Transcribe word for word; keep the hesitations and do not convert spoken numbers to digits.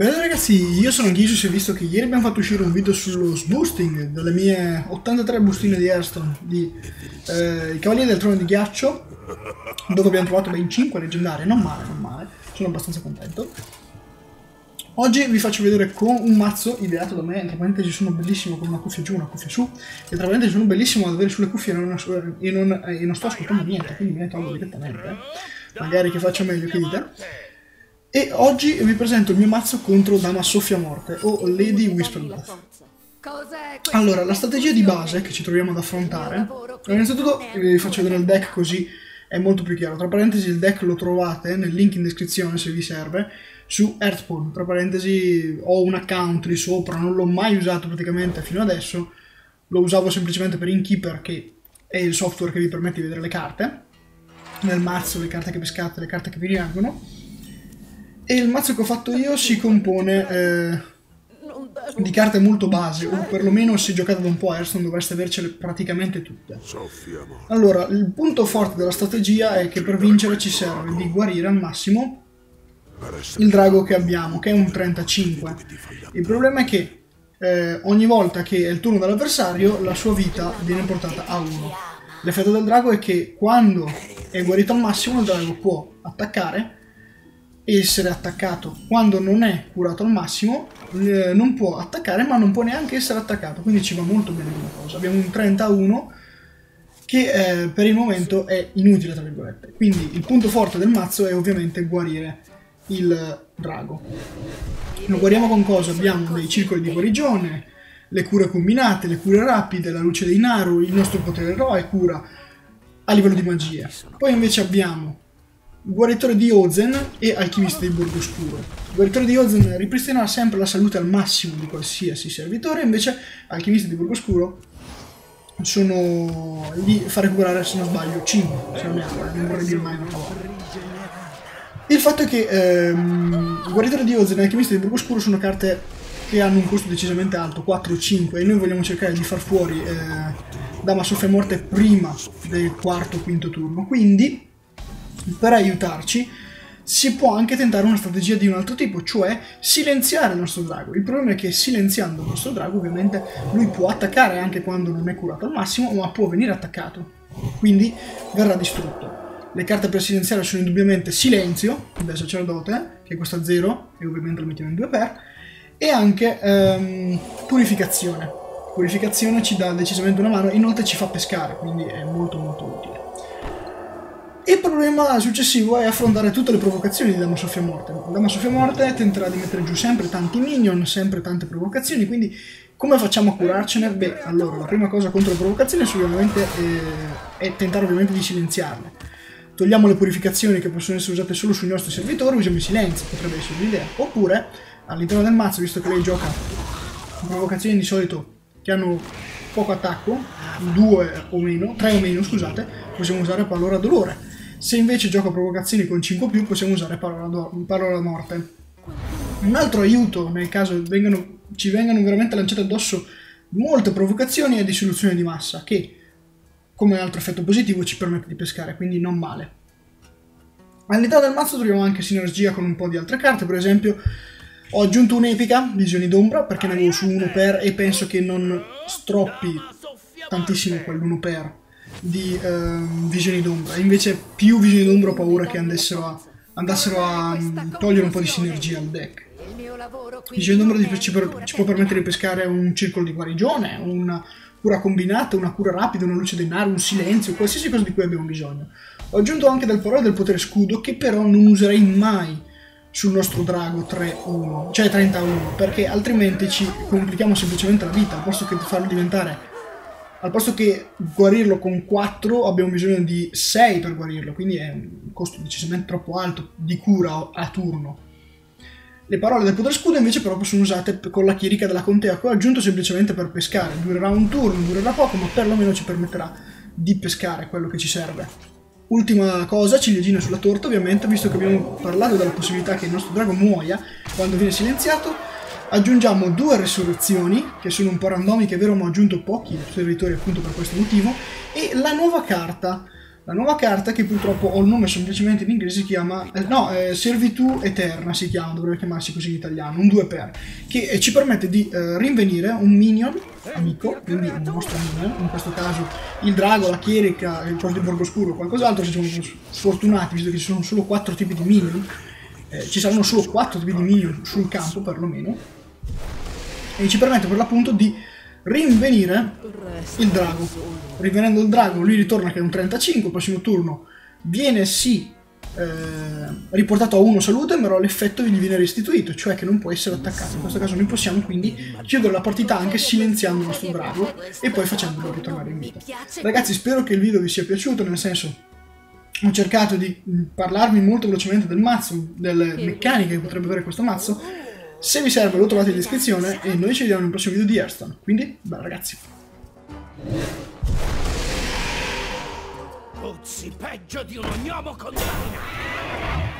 Bene ragazzi, io sono Ghisus e visto che ieri abbiamo fatto uscire un video sullo sboosting delle mie ottantatré bustine di Hearthstone di eh, Cavalieri del Trono di Ghiaccio, dove abbiamo trovato ben cinque leggendarie, non male, non male, sono abbastanza contento. Oggi vi faccio vedere con un mazzo ideato da me, tra parentesi sono bellissimo con una cuffia giù, una cuffia su, e tra parentesi sono bellissimo ad avere sulle cuffie e non, e non, e non sto ascoltando niente, quindi me ne tolgo direttamente, magari che faccia meglio che dite. E oggi vi presento il mio mazzo contro Dama Soffiamorte o Lady Deathwhisper. Allora, la strategia di base che ci troviamo ad affrontare, innanzitutto vi faccio vedere il deck così è molto più chiaro. Tra parentesi il deck lo trovate nel link in descrizione se vi serve, su Hearthpwn. Tra parentesi ho un account lì sopra, non l'ho mai usato praticamente fino adesso, lo usavo semplicemente per Inkeeper che è il software che vi permette di vedere le carte, nel mazzo le carte che pescate, le carte che vi rimangono. E il mazzo che ho fatto io si compone eh, di carte molto base, o perlomeno se giocate da un po' a Hearthstone dovreste avercele praticamente tutte. Allora, il punto forte della strategia è che per vincere ci serve di guarire al massimo il drago che abbiamo, che è un trentacinque. Il problema è che eh, ogni volta che è il turno dell'avversario la sua vita viene portata a uno. L'effetto del drago è che quando è guarito al massimo il drago può attaccare, essere attaccato. Quando non è curato al massimo eh, non può attaccare, ma non può neanche essere attaccato, quindi ci va molto bene come cosa. Abbiamo un trentuno che eh, per il momento è inutile tra virgolette, quindi il punto forte del mazzo è ovviamente guarire il drago. Lo guariamo con cosa? Abbiamo dei circoli di guarigione, le cure combinate, le cure rapide, la luce dei Naru, il nostro potere eroe cura a livello di magia. Poi invece abbiamo Guaritore di Ozen e Alchimista di Borgoscuro. Guaritore di Ozen ripristina sempre la salute al massimo di qualsiasi servitore, invece Alchimista di Borgoscuro sono di fare curare, se non sbaglio, cinque, se non mi erro, non vorrei dire mai una parola. Il fatto è che ehm, Guaritore di Ozen e Alchimista di Borgoscuro sono carte che hanno un costo decisamente alto, quattro o cinque, e noi vogliamo cercare di far fuori eh, Dama Soffiamorte prima del quarto o quinto turno, quindi per aiutarci si può anche tentare una strategia di un altro tipo, cioè silenziare il nostro drago. Il problema è che silenziando il nostro drago ovviamente lui può attaccare anche quando non è curato al massimo, ma può venire attaccato, quindi verrà distrutto. Le carte per silenziare sono indubbiamente Silenzio, del Sacerdote, che costa zero e ovviamente lo mettiamo in due per, e anche ehm, Purificazione. Purificazione ci dà decisamente una mano, inoltre ci fa pescare, quindi è molto molto utile. Il problema successivo è affrontare tutte le provocazioni di Dama Soffiamorte. Dama Soffiamorte tenterà di mettere giù sempre tanti minion, sempre tante provocazioni, quindi come facciamo a curarcene? Beh, allora, la prima cosa contro le provocazioni sicuramente è, è tentare ovviamente di silenziarle. Togliamo le purificazioni che possono essere usate solo sui nostri servitori, usiamo i silenzi, potrebbe essere un'idea. Oppure, all'interno del mazzo, visto che lei gioca provocazioni di solito che hanno poco attacco, due o meno, tre o meno, scusate, possiamo usare Parola Dolore. Se invece gioca provocazioni con cinque o più, possiamo usare Parola, parola Morte. Un altro aiuto, nel caso vengano, ci vengano veramente lanciate addosso molte provocazioni, è Dissoluzione di Massa, che come un altro effetto positivo ci permette di pescare, quindi non male. All'interno del mazzo troviamo anche sinergia con un po' di altre carte, per esempio ho aggiunto un'epica, Visioni d'Ombra, perché ne avevo su uno per e penso che non stroppi tantissimo quell'uno per di eh, Visioni d'Ombra, invece più Visioni d'Ombra ho paura che andassero a, andassero a um, togliere un po' di sinergia al deck. Visioni d'Ombra ci, per, ci può permettere di pescare un circolo di guarigione, un cura combinata, una cura rapida, una luce denaro, un silenzio, qualsiasi cosa di cui abbiamo bisogno. Ho aggiunto anche del parole del potere scudo, che però non userei mai sul nostro drago tre uno, cioè trentuno, perché altrimenti ci complichiamo semplicemente la vita. Al posto che farlo diventare, al posto che guarirlo con quattro, abbiamo bisogno di sei per guarirlo, quindi è un costo decisamente troppo alto di cura a turno. Le parole del potere scudo invece però sono usate con la Chierica della Contea, che ho aggiunto semplicemente per pescare. Durerà un turno, durerà poco, ma perlomeno ci permetterà di pescare quello che ci serve. Ultima cosa, ciliegina sulla torta ovviamente, visto che abbiamo parlato della possibilità che il nostro drago muoia quando viene silenziato, aggiungiamo due resurrezioni, che sono un po' randomiche, è vero, ma ho aggiunto pochi servitori appunto per questo motivo, e la nuova carta La nuova carta, che purtroppo ho il nome semplicemente in inglese, si chiama... Eh, no, eh, Servitù Eterna si chiama, dovrebbe chiamarsi così in italiano, un due per, che eh, ci permette di eh, rinvenire un minion amico, quindi un nostro minion, in questo caso il drago, la chierica, il Conte Borgoscuro o qualcos'altro, se siamo sfortunati, visto che ci sono solo quattro tipi di minion, eh, ci saranno solo quattro tipi di minion sul campo perlomeno, e ci permette per l'appunto di rinvenire il drago. Rinvenendo il drago lui ritorna che è un trentacinque, il prossimo turno viene sì eh, riportato a uno salute, però l'effetto gli viene restituito, cioè che non può essere attaccato. In questo caso noi possiamo quindi chiudere la partita anche silenziando il nostro drago e poi facendolo ritornare in vita. Ragazzi, spero che il video vi sia piaciuto, nel senso, ho cercato di parlarvi molto velocemente del mazzo, delle meccaniche che potrebbe avere questo mazzo. Se vi serve lo trovate in descrizione e noi ci vediamo nel prossimo video di Hearthstone, quindi bella ragazzi. Puzzi peggio di un ognomo con